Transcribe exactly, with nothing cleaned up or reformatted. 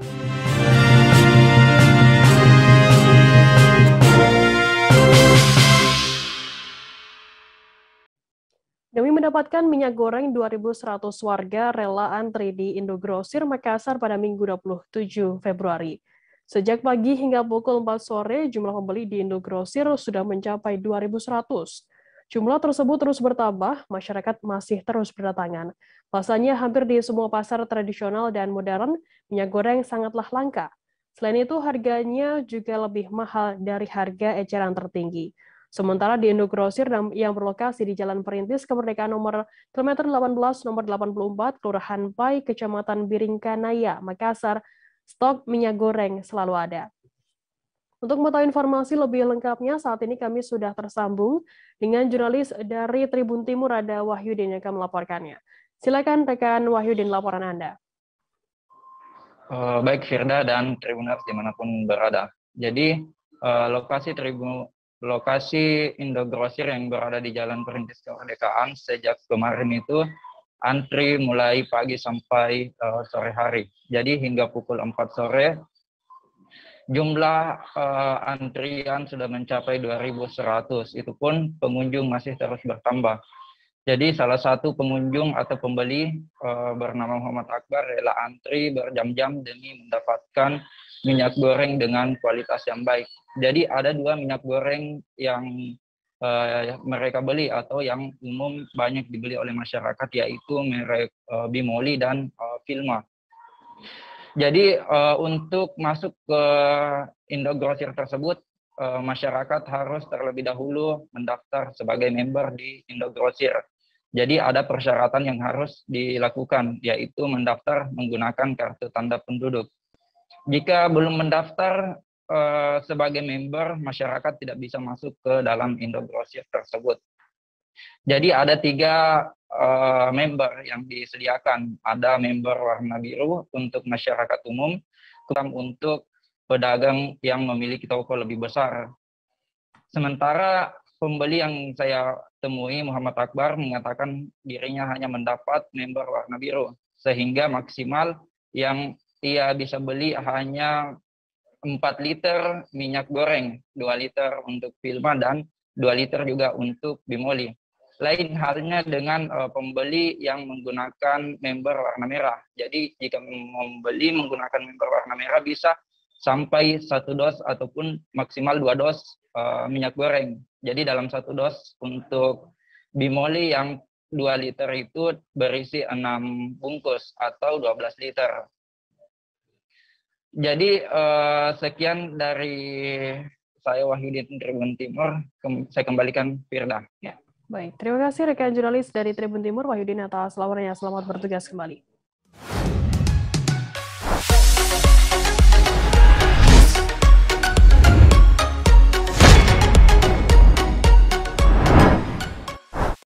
Demi mendapatkan minyak goreng, dua ribu seratus warga rela antri di Indogrosir Makassar pada Minggu dua puluh tujuh Februari. Sejak pagi hingga pukul empat sore, jumlah pembeli di Indogrosir sudah mencapai dua ribu seratus. Jumlah tersebut terus bertambah, masyarakat masih terus berdatangan. Pasalnya hampir di semua pasar tradisional dan modern, minyak goreng sangatlah langka. Selain itu, harganya juga lebih mahal dari harga eceran tertinggi. Sementara di Indogrosir yang berlokasi di Jalan Perintis Kemerdekaan nomor kilometer delapan belas nomor delapan puluh empat Kelurahan Pai, Kecamatan Biringkanaya, Makassar, stok minyak goreng selalu ada. Untuk mengetahui informasi lebih lengkapnya, saat ini kami sudah tersambung dengan jurnalis dari Tribun Timur, ada Wahyu Dinata melaporkannya. Silakan rekan Wahyu Din, laporan Anda. Uh, baik Firda dan Tribuners dimanapun berada. Jadi uh, lokasi Tribun Lokasi Indogrosir yang berada di Jalan Perintis Kemerdekaan sejak kemarin itu antri mulai pagi sampai uh, sore hari. Jadi hingga pukul empat sore jumlah uh, antrian sudah mencapai dua ribu seratus. Itu pun pengunjung masih terus bertambah. Jadi salah satu pengunjung atau pembeli uh, bernama Muhammad Akbar rela antri berjam-jam demi mendapatkan minyak goreng dengan kualitas yang baik. Jadi ada dua minyak goreng yang uh, mereka beli atau yang umum banyak dibeli oleh masyarakat, yaitu merek uh, Bimoli dan uh, Filma. Jadi uh, untuk masuk ke Indogrosir tersebut, uh, masyarakat harus terlebih dahulu mendaftar sebagai member di Indogrosir. Jadi ada persyaratan yang harus dilakukan, yaitu mendaftar menggunakan kartu tanda penduduk. Jika belum mendaftar eh, sebagai member, masyarakat tidak bisa masuk ke dalam Indogrosir tersebut. Jadi ada tiga eh, member yang disediakan. Ada member warna biru untuk masyarakat umum, untuk pedagang yang memiliki toko lebih besar. Sementara pembeli yang saya temui, Muhammad Akbar, mengatakan dirinya hanya mendapat member warna biru, sehingga maksimal yang ia bisa beli hanya empat liter minyak goreng, dua liter untuk Filma dan dua liter juga untuk Bimoli. Lain halnya dengan uh, pembeli yang menggunakan member warna merah. Jadi jika membeli menggunakan member warna merah bisa sampai satu dos ataupun maksimal dua dos uh, minyak goreng. Jadi dalam satu dos untuk Bimoli yang dua liter itu berisi enam bungkus atau dua belas liter. Jadi eh, sekian dari saya Wahyudin Tribun Timur, Kem saya kembalikan Firda. Ya. Baik, terima kasih rekan jurnalis dari Tribun Timur Wahyu Dinata. Selamat bertugas kembali.